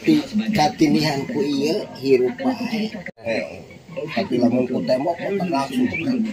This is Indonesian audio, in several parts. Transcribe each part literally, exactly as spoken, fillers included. Tapi katinihanku iya hirup wae. Tapi lamun ku tembok otak langsung tekan.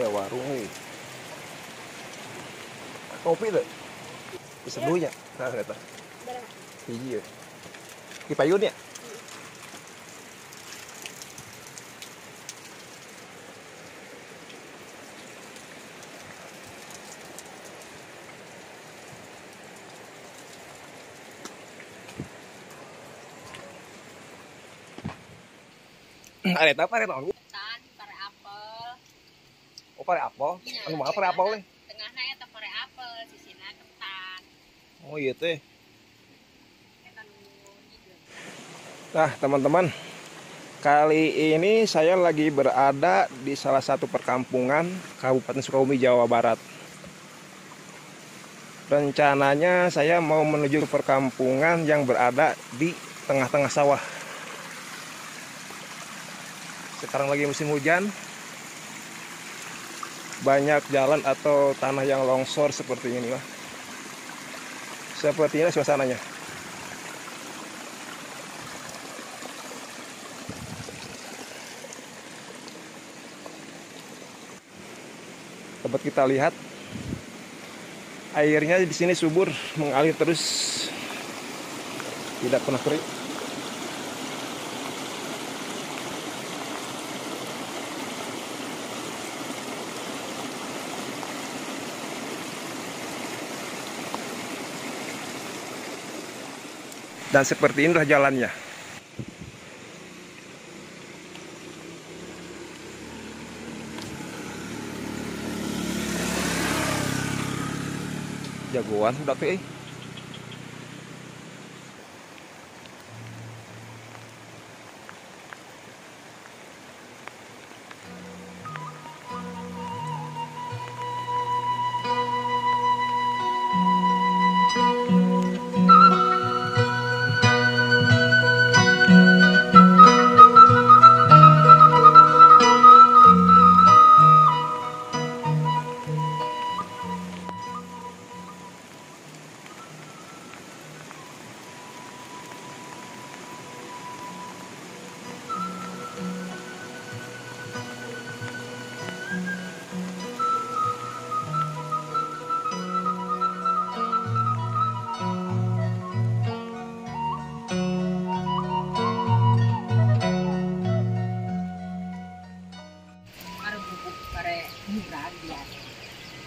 Ya warung nih. Kopi deh. Bisa dulunya. Nah, ternyata. Iya. Di payun ya? Ada apa ada tahu? Oh, pare apel. Anu mah pare apel we. Tengahna eta pare apel, sisina ketan. Oh, ieu teh. Nah, teman-teman. Kali ini saya lagi berada di salah satu perkampungan Kabupaten Sukabumi, Jawa Barat. Rencananya saya mau menuju perkampungan yang berada di tengah-tengah sawah. Sekarang lagi musim hujan. Banyak jalan atau tanah yang longsor seperti ini lah. Seperti ini suasananya. Dapat kita lihat airnya di sini subur, mengalir terus, tidak pernah kering. Dan seperti inilah jalannya. Jagoan udah pe.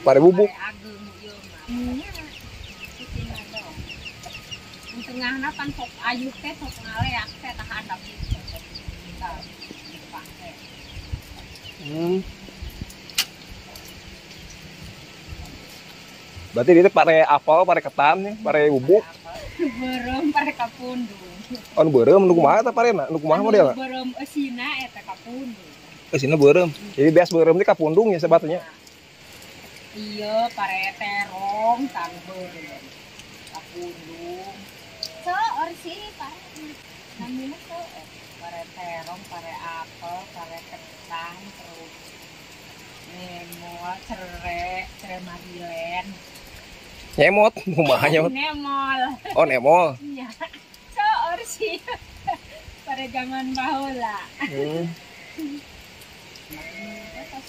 Pare bubuk. Hmm. Berarti itu pare apel, pare ketan, pare bubuk. Berem, pare kapundung. Oh, berem, nu kumaha eta parena? Nu kumaha modelna? Berem eusina eta kapundung. Eusina berem. Jadi beas berem teh kapundung ya sebatunya. Iya, pare terong, tanggul, kapundung. So, orsi, pare. Namanya so, pare terong, pare apel, pare ketan, terus nemol, cerai, cerai marilen. Nemot, rumah nyemot. Nemol. Oh, nemol. Iya. So, orsi, pare zaman bahola. Hmm. Nah, itu pas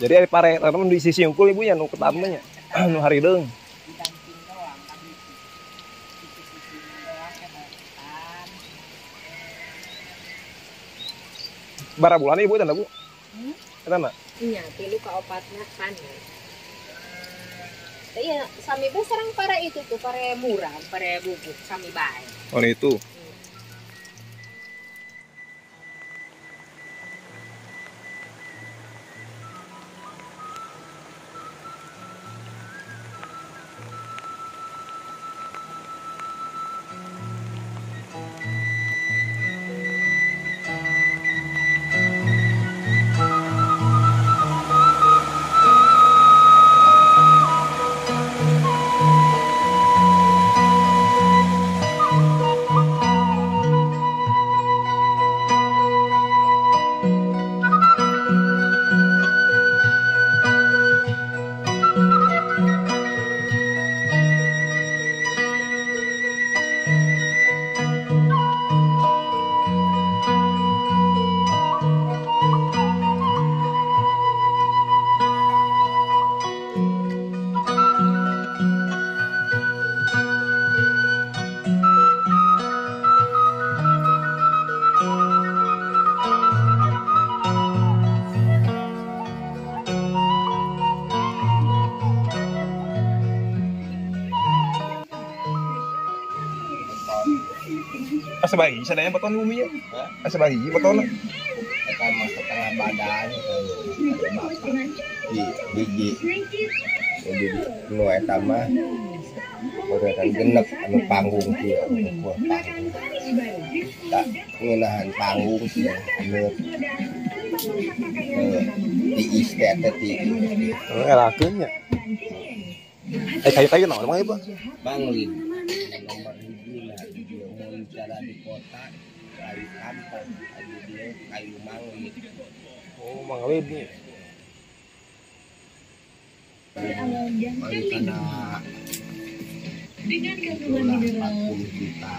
di Jadi ada pare teman di sisi unggul ibu ya nu ketamanya nu harideung. Bara bulan ibu tanda bu. Hmm? Eta mah? Iya, tilu ka opatna panen. Iya, sami bae sareng pare itu tuh, pare murah, pare bubuk sami bae. Oh itu. Asa bagi sadaya beton bumi ya. Asa bagi beton. Eta mah setengah badan. Di gigi. Jadi nu eta mah bodakan genep anu panggung kieu. Tak ngeunahan panggung kieu. Di isket teh. Ngalakeun nya. Eh kayu-kayu naon mah ieu? Banglin. Di kota dari kampung aja dia kayu manglit. Oh manglit nih manglit ada empat puluh juta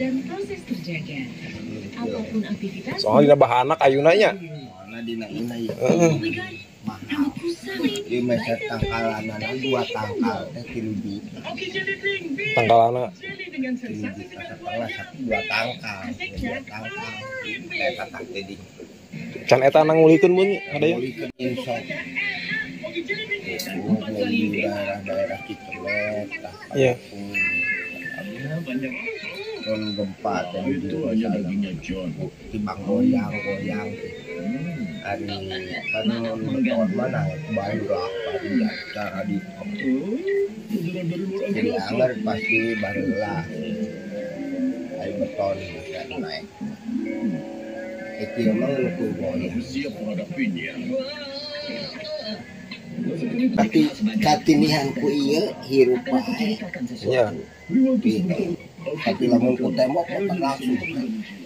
dan proses terjaga apapun aktivitas soalnya bahan anak kayu nanya mana dinaina ya mahal di meja tangkalanan dua tangkal teh kilubi tangkalana dengan sensasi dua tangkal dua tangkal eta tak tadi can eta nang ngulikeun mun ada ya daerah-daerah Cicalek ya banyak kon gempa dan itu aja baginya John timbang goyang-goyang ari panon beton mana bayu rapat cara di jadi anggar pasti barulah air beton tidak naik itu memang luku goyang tapi katinihanku iya hirup baik ya tapi lamun ku tembok otak langsung